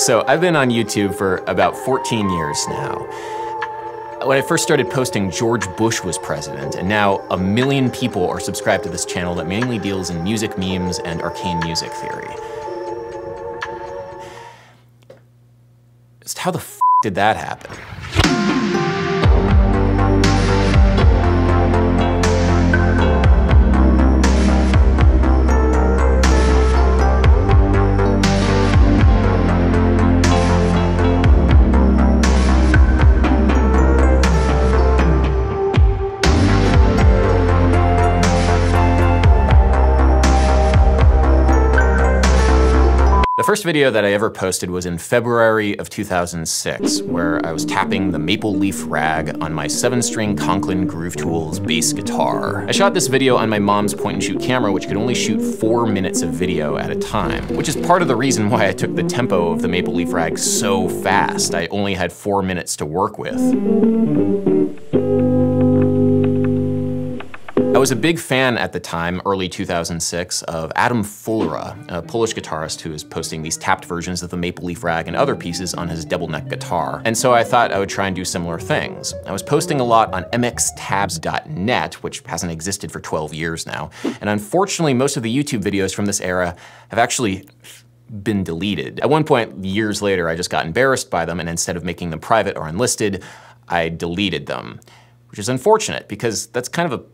So I've been on YouTube for about 14 years now. When I first started posting, George Bush was president, and now 1 million people are subscribed to this channel that mainly deals in music memes and arcane music theory. Just how the f did that happen? The first video that I ever posted was in February of 2006, where I was tapping the maple leaf rag on my 7-string Conlon Groove Tools bass guitar. I shot this video on my mom's point-and-shoot camera, which could only shoot 4 minutes of video at a time, which is part of the reason why I took the tempo of the maple leaf rag so fast. I only had 4 minutes to work with. I was a big fan at the time, early 2006, of Adam Fulera, a Polish guitarist who is posting these tapped versions of the maple leaf rag and other pieces on his double neck guitar. And so I thought I would try and do similar things. I was posting a lot on mxtabs.net, which hasn't existed for 12 years now. And unfortunately, most of the YouTube videos from this era have actually been deleted. At one point, years later, I just got embarrassed by them, and instead of making them private or unlisted, I deleted them, which is unfortunate because that's kind of a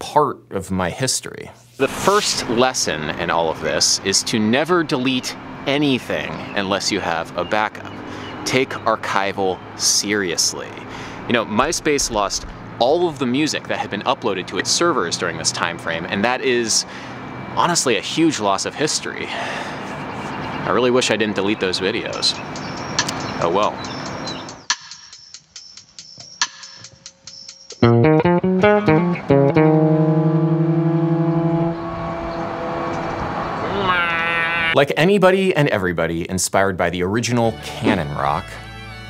part of my history. The first lesson in all of this is to never delete anything unless you have a backup. Take archival seriously. You know, MySpace lost all of the music that had been uploaded to its servers during this time frame, and that is honestly a huge loss of history. I really wish I didn't delete those videos. Oh well. Like anybody and everybody inspired by the original Canon Rock,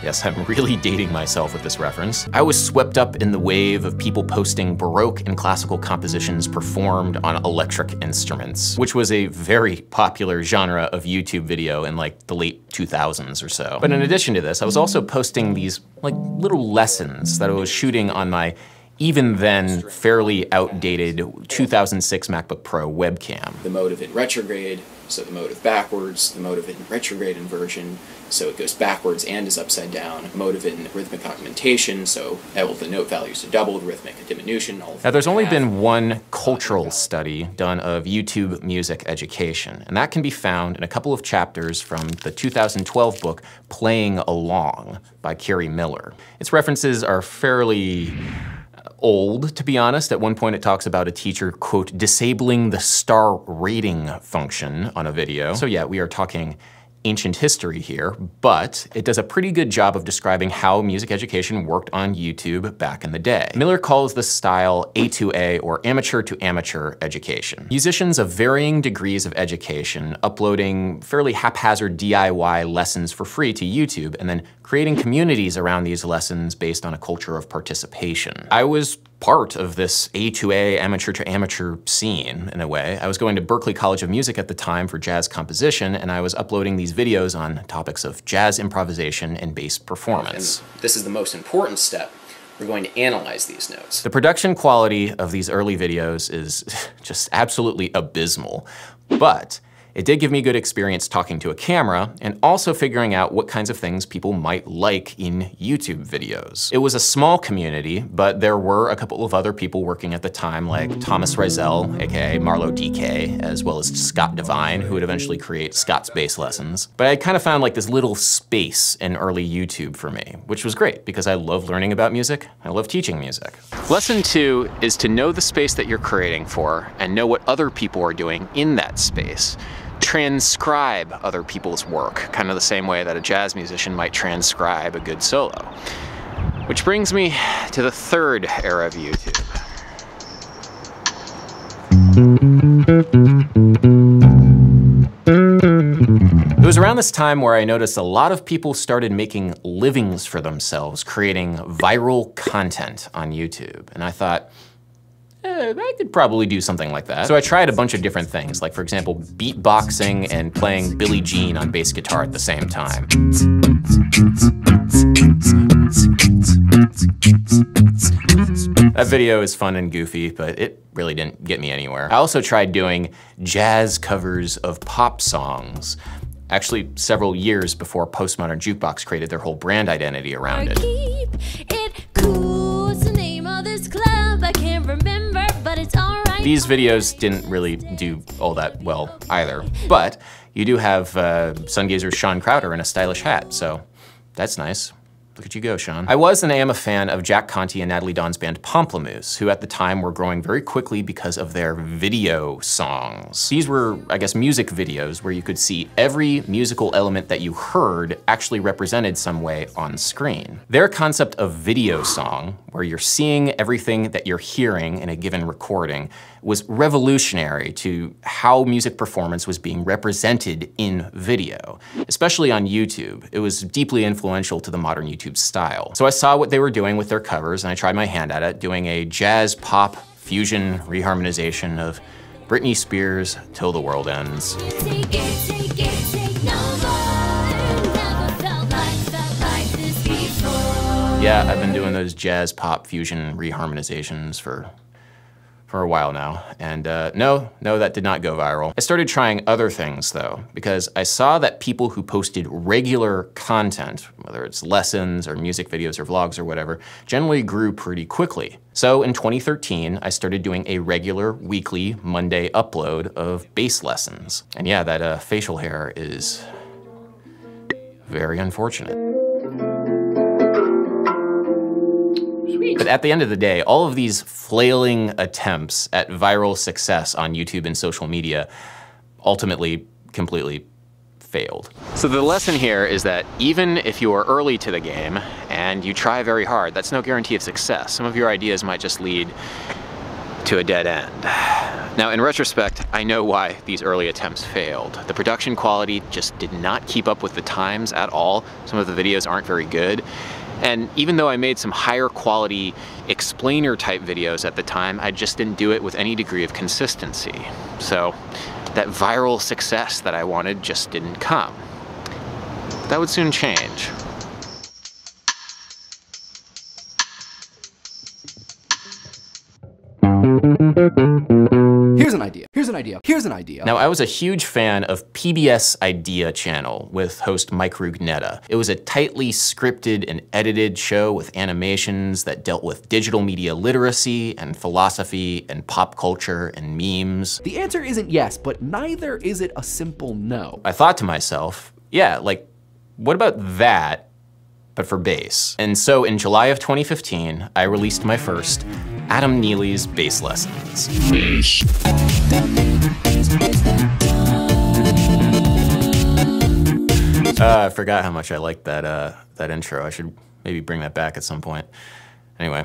yes, I'm really dating myself with this reference, I was swept up in the wave of people posting Baroque and classical compositions performed on electric instruments, which was a very popular genre of YouTube video in like the late 2000s or so. But in addition to this, I was also posting these like little lessons that I was shooting on my even then fairly outdated 2006 MacBook Pro webcam. The mode of it retrograde, so the mode of backwards, the mode of it in retrograde inversion, so it goes backwards and is upside down, mode of it in rhythmic augmentation, so all of the note values are doubled, rhythmic diminution, all of that. Now there's only been one cultural study done of YouTube music education, and that can be found in a couple of chapters from the 2012 book Playing Along by Kiri Miller. Its references are fairly old, to be honest. At one point it talks about a teacher, quote, disabling the star rating function on a video. So yeah, we are talking ancient history here, but it does a pretty good job of describing how music education worked on YouTube back in the day. Miller calls this style A2A, or amateur to amateur education. Musicians of varying degrees of education uploading fairly haphazard DIY lessons for free to YouTube and then creating communities around these lessons based on a culture of participation. I was part of this A2A, amateur to amateur scene in a way. I was going to Berklee College of Music at the time for jazz composition, and I was uploading these videos on topics of jazz improvisation and bass performance. And this is the most important step. We're going to analyze these notes. The production quality of these early videos is just absolutely abysmal, but it did give me good experience talking to a camera and also figuring out what kinds of things people might like in YouTube videos. It was a small community, but there were a couple of other people working at the time, like Thomas Rizell, aka Marlo DK, as well as Scott Devine, who would eventually create Scott's Bass Lessons. But I kind of found like this little space in early YouTube for me, which was great because I love learning about music. I love teaching music. Lesson 2 is to know the space that you're creating for and know what other people are doing in that space. Transcribe other people's work, kind of the same way that a jazz musician might transcribe a good solo. Which brings me to the third era of YouTube. It was around this time where I noticed a lot of people started making livings for themselves, creating viral content on YouTube. And I thought, I could probably do something like that. So I tried a bunch of different things, like for example, beatboxing and playing Billie Jean on bass guitar at the same time. That video is fun and goofy, but it really didn't get me anywhere. I also tried doing jazz covers of pop songs, actually several years before Postmodern Jukebox created their whole brand identity around it. Keep it cool, it's the name of this club, I can't remember, but it's alright. These videos didn't really do all that well either, but you do have Sungazer's Sean Crowder in a stylish hat, so that's nice. Look at you go, Sean. I was and am a fan of Jack Conte and Natalie Dawn's band Pomplamoose, who at the time were growing very quickly because of their video songs. These were, I guess, music videos where you could see every musical element that you heard actually represented some way on screen. Their concept of video song, where you're seeing everything that you're hearing in a given recording, was revolutionary to how music performance was being represented in video, especially on YouTube. It was deeply influential to the modern YouTube style. So I saw what they were doing with their covers and I tried my hand at it, doing a jazz pop fusion reharmonization of Britney Spears' Till the World Ends. Yeah, I've been doing those jazz pop fusion reharmonizations for a while now, and no, that did not go viral. I started trying other things though, because I saw that people who posted regular content, whether it's lessons or music videos or vlogs or whatever, generally grew pretty quickly. So in 2013, I started doing a regular weekly Monday upload of bass lessons. And yeah, that facial hair is very unfortunate. But at the end of the day, all of these flailing attempts at viral success on YouTube and social media ultimately completely failed. So the lesson here is that even if you are early to the game and you try very hard, that's no guarantee of success. Some of your ideas might just lead to a dead end. Now, in retrospect, I know why these early attempts failed. The production quality just did not keep up with the times at all. Some of the videos aren't very good. And even though I made some higher quality explainer type videos at the time, I just didn't do it with any degree of consistency. So that viral success that I wanted just didn't come. That would soon change. Here's an idea, here's an idea, here's an idea. Now, I was a huge fan of PBS Idea Channel with host Mike Rugnetta. It was a tightly scripted and edited show with animations that dealt with digital media literacy and philosophy and pop culture and memes. The answer isn't yes, but neither is it a simple no. I thought to myself, yeah, like, what about that, but for bass? And so in July of 2015, I released my first Adam Neely's Bass Lessons. I forgot how much I liked that, that intro. I should maybe bring that back at some point. Anyway.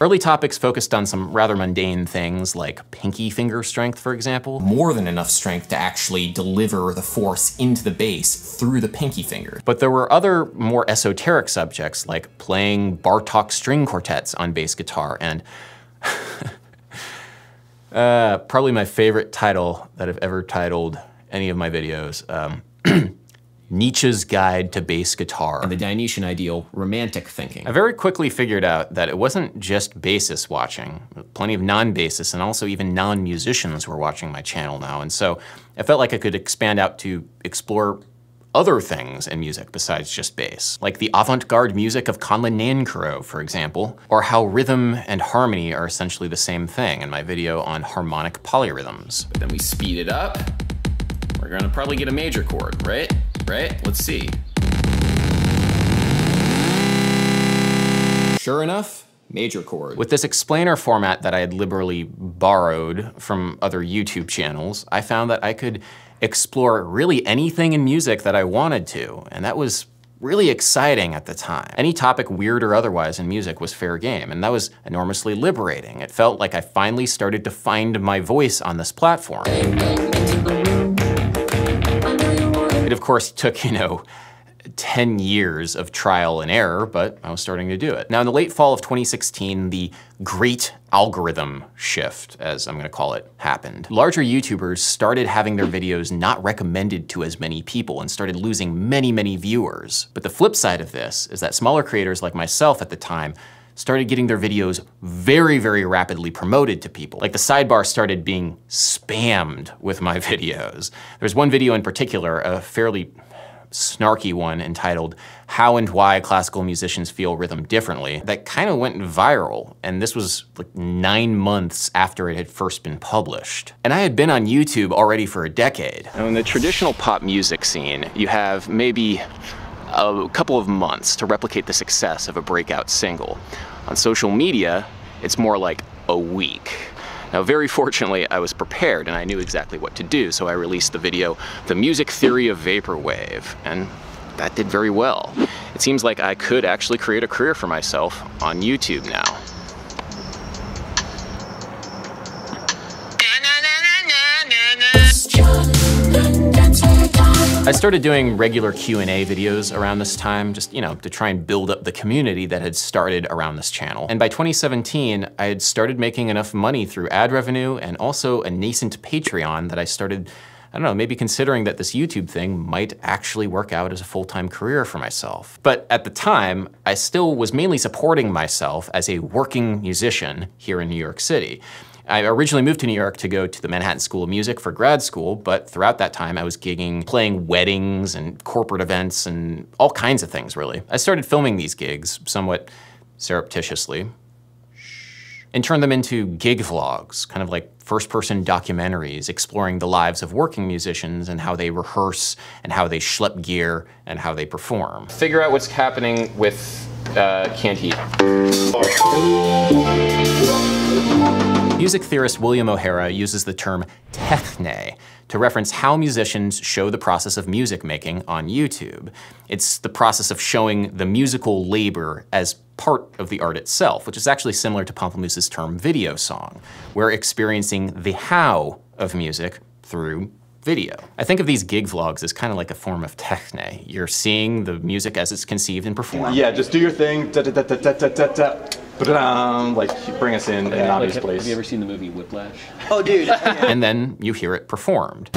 Early topics focused on some rather mundane things like pinky finger strength, for example. More than enough strength to actually deliver the force into the bass through the pinky finger. But there were other more esoteric subjects like playing Bartok string quartets on bass guitar and probably my favorite title that I've ever titled any of my videos, Nietzsche's Guide to Bass Guitar. And the Dionysian ideal, romantic thinking. I very quickly figured out that it wasn't just bassists watching. Plenty of non-bassists and also even non-musicians were watching my channel now. And so I felt like I could expand out to explore other things in music besides just bass, like the avant-garde music of Conlon Nancarrow, for example, or how rhythm and harmony are essentially the same thing in my video on harmonic polyrhythms. But then we speed it up. We're gonna probably get a major chord, right? Right? Let's see. Sure enough, major chord. With this explainer format that I had liberally borrowed from other YouTube channels, I found that I could explore really anything in music that I wanted to, and that was really exciting at the time. Any topic, weird or otherwise, in music was fair game, and that was enormously liberating. It felt like I finally started to find my voice on this platform. It of course took, 10 years of trial and error, but I was starting to do it. Now in the late fall of 2016, the Great algorithm shift, as I'm gonna call it, happened. Larger YouTubers started having their videos not recommended to as many people and started losing many, many viewers. But the flip side of this is that smaller creators like myself at the time started getting their videos very, very rapidly promoted to people. Like the sidebar started being spammed with my videos. There's one video in particular, a fairly snarky one entitled How and Why Classical Musicians Feel Rhythm Differently that kind of went viral. And this was like 9 months after it had first been published. And I had been on YouTube already for a decade. Now in the traditional pop music scene, you have maybe a couple of months to replicate the success of a breakout single. On social media, it's more like a week. Now, very fortunately, I was prepared and I knew exactly what to do, so I released the video, The Music Theory of Vaporwave, and that did very well. It seems like I could actually create a career for myself on YouTube now. I started doing regular Q&A videos around this time, just, you know, to try and build up the community that had started around this channel. And by 2017, I had started making enough money through ad revenue and also a nascent Patreon that I started, I don't know, maybe considering that this YouTube thing might actually work out as a full-time career for myself. But at the time, I still was mainly supporting myself as a working musician here in New York City. I originally moved to New York to go to the Manhattan School of Music for grad school, but throughout that time I was gigging, playing weddings and corporate events and all kinds of things, really. I started filming these gigs somewhat surreptitiously and turned them into gig vlogs, kind of like first-person documentaries exploring the lives of working musicians and how they rehearse and how they schlep gear and how they perform. Figure out what's happening with Can't Heat. Music theorist William O'Hara uses the term Techne to reference how musicians show the process of music making on YouTube. It's the process of showing the musical labor as part of the art itself, which is actually similar to Pomplamoose term video song. We're experiencing the how of music through video. I think of these gig vlogs as kind of like a form of Techne. You're seeing the music as it's conceived and performed. Yeah, just do your thing, da da da da da da da. Like, bring us in Nobby's place. Have you ever seen the movie Whiplash? Oh, dude. And then you hear it performed.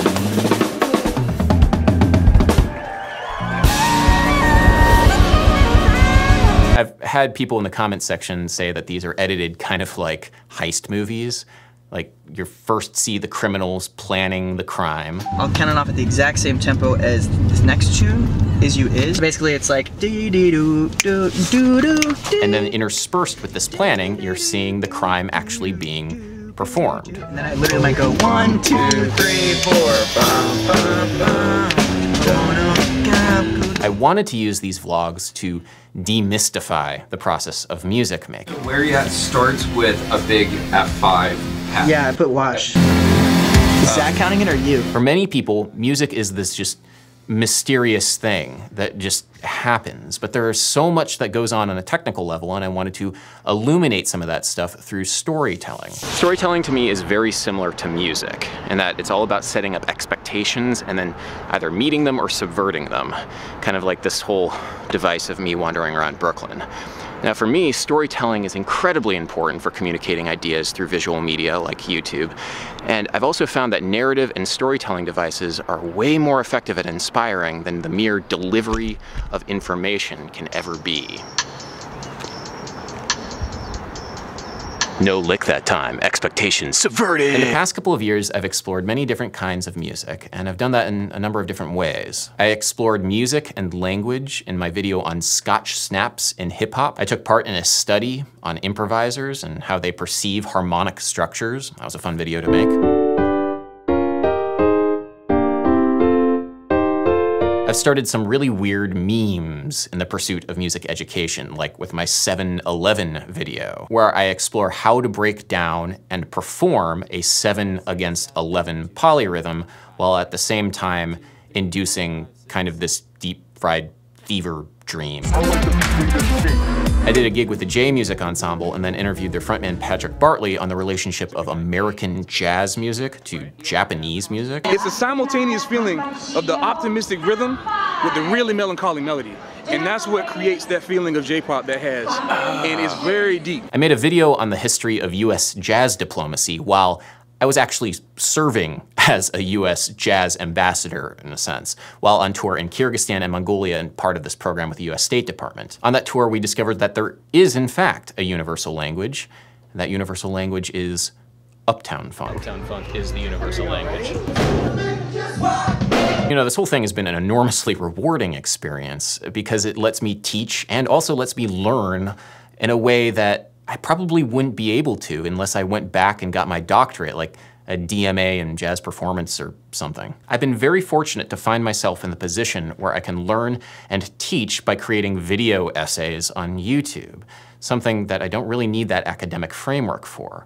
I've had people in the comment section say that these are edited kind of like heist movies. Like, you first see the criminals planning the crime. I'll count it off at the exact same tempo as this next tune, Is You Is. Basically, it's like do-do-do-do-do-do-do. And then interspersed with this planning, you're seeing the crime actually being performed. And then I literally might go 1, 2, 3, 4, bum, bum, bum. I wanted to use these vlogs to demystify the process of music making. Where you at starts with a big F5. Yeah, I put watch. Is Zach counting it or you? For many people, music is this just mysterious thing that just happens, but there is so much that goes on a technical level, and I wanted to illuminate some of that stuff through storytelling. Storytelling to me is very similar to music in that it's all about setting up expectations and then either meeting them or subverting them, kind of like this whole device of me wandering around Brooklyn. Now for me, storytelling is incredibly important for communicating ideas through visual media like YouTube. And I've also found that narrative and storytelling devices are way more effective at inspiring than the mere delivery of information can ever be. No lick that time, expectations subverted. In the past couple of years, I've explored many different kinds of music, and I've done that in a number of different ways. I explored music and language in my video on Scotch snaps in hip hop. I took part in a study on improvisers and how they perceive harmonic structures. That was a fun video to make. I've started some really weird memes in the pursuit of music education, like with my 7-11 video, where I explore how to break down and perform a 7-against-11 polyrhythm, while at the same time inducing kind of this deep-fried fever dream. I did a gig with the J Music Ensemble and then interviewed their frontman Patrick Bartley on the relationship of American jazz music to Japanese music. It's a simultaneous feeling of the optimistic rhythm with the really melancholy melody. And that's what creates that feeling of J-pop that has, and it's very deep. I made a video on the history of U.S. jazz diplomacy while I was actually serving as a U.S. jazz ambassador, in a sense, while on tour in Kyrgyzstan and Mongolia and part of this program with the U.S. State Department. On that tour, we discovered that there is, in fact, a universal language, and that universal language is Uptown Funk. Uptown Funk is the universal language. You know, this whole thing has been an enormously rewarding experience because it lets me teach and also lets me learn in a way that I probably wouldn't be able to unless I went back and got my doctorate, like a DMA in jazz performance or something. I've been very fortunate to find myself in the position where I can learn and teach by creating video essays on YouTube, something that I don't really need that academic framework for.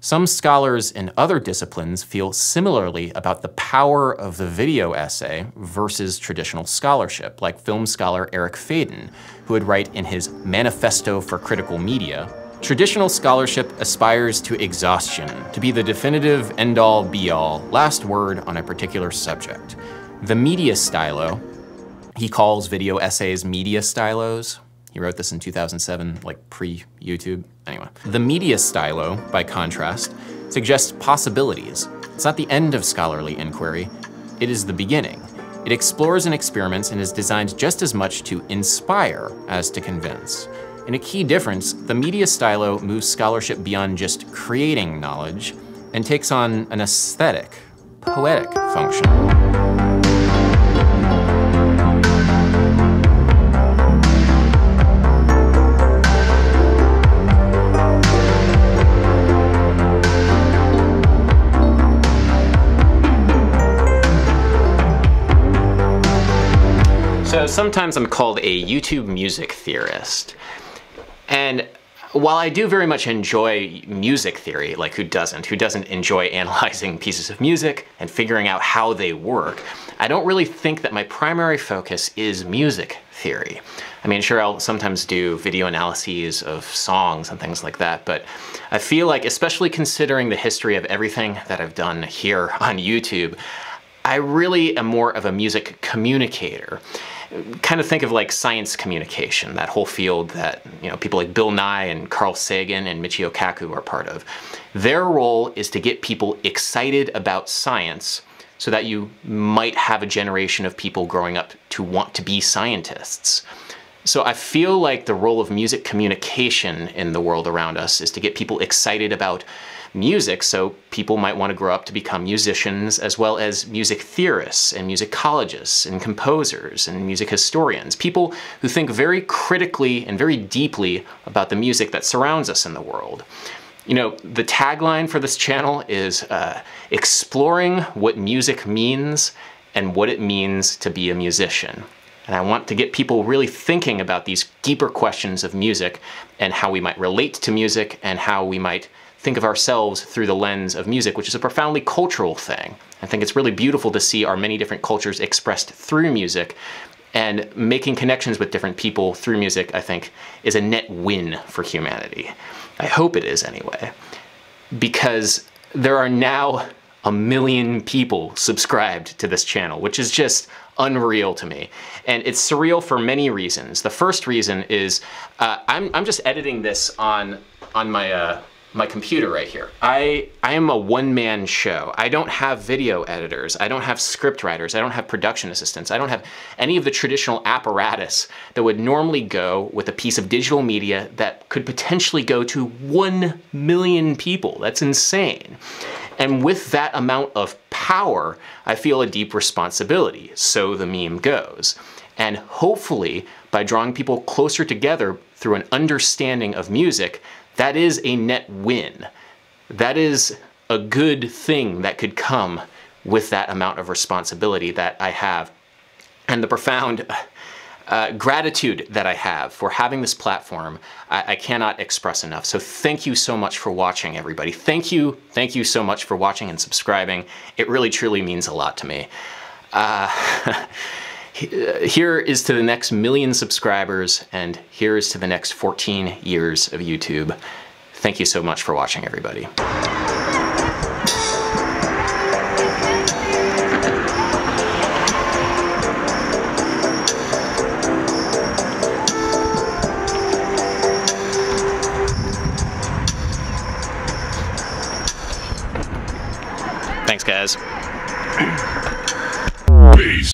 Some scholars in other disciplines feel similarly about the power of the video essay versus traditional scholarship, like film scholar Eric Faden, who would write in his Manifesto for Critical Media, "Traditional scholarship aspires to exhaustion, to be the definitive end-all be-all, last word on a particular subject. The media stylo," he calls video essays media stylos. He wrote this in 2007, like pre-YouTube, anyway. "The media stylo," by contrast, suggests possibilities. It's not the end of scholarly inquiry, it is the beginning. It explores and experiments and is designed just as much to inspire as to convince. And a key difference, the media stylo moves scholarship beyond just creating knowledge and takes on an aesthetic, poetic function. So sometimes I'm called a YouTube music theorist. And while I do very much enjoy music theory, like who doesn't enjoy analyzing pieces of music and figuring out how they work, I don't really think that my primary focus is music theory. I mean, sure, I'll sometimes do video analyses of songs and things like that, but I feel like, especially considering the history of everything that I've done here on YouTube, I really am more of a music communicator. Kind of think of like science communication, that whole field that, you know, people like Bill Nye and Carl Sagan and Michio Kaku are part of. Their role is to get people excited about science so that you might have a generation of people growing up to want to be scientists. So I feel like the role of music communication in the world around us is to get people excited about music, so people might want to grow up to become musicians, as well as music theorists and musicologists and composers and music historians, people who think very critically and very deeply about the music that surrounds us in the world. You know, the tagline for this channel is exploring what music means and what it means to be a musician. And I want to get people really thinking about these deeper questions of music and how we might relate to music and how we might think of ourselves through the lens of music, which is a profoundly cultural thing. I think it's really beautiful to see our many different cultures expressed through music, and making connections with different people through music, I think, is a net win for humanity. I hope it is anyway, because there are now 1 million people subscribed to this channel, which is just unreal to me. And it's surreal for many reasons. The first reason is I'm just editing this on my my computer right here. I am a one-man show. I don't have video editors. I don't have script writers. I don't have production assistants. I don't have any of the traditional apparatus that would normally go with a piece of digital media that could potentially go to 1 million people. That's insane. And with that amount of power, I feel a deep responsibility. So the meme goes. And hopefully, by drawing people closer together through an understanding of music, that is a net win. That is a good thing that could come with that amount of responsibility that I have, and the profound gratitude that I have for having this platform. I cannot express enough. So thank you so much for watching, everybody. Thank you so much for watching and subscribing. It really truly means a lot to me. Here is to the next million subscribers, and here is to the next 14 years of YouTube. Thank you so much for watching, everybody. Thanks, guys. Peace.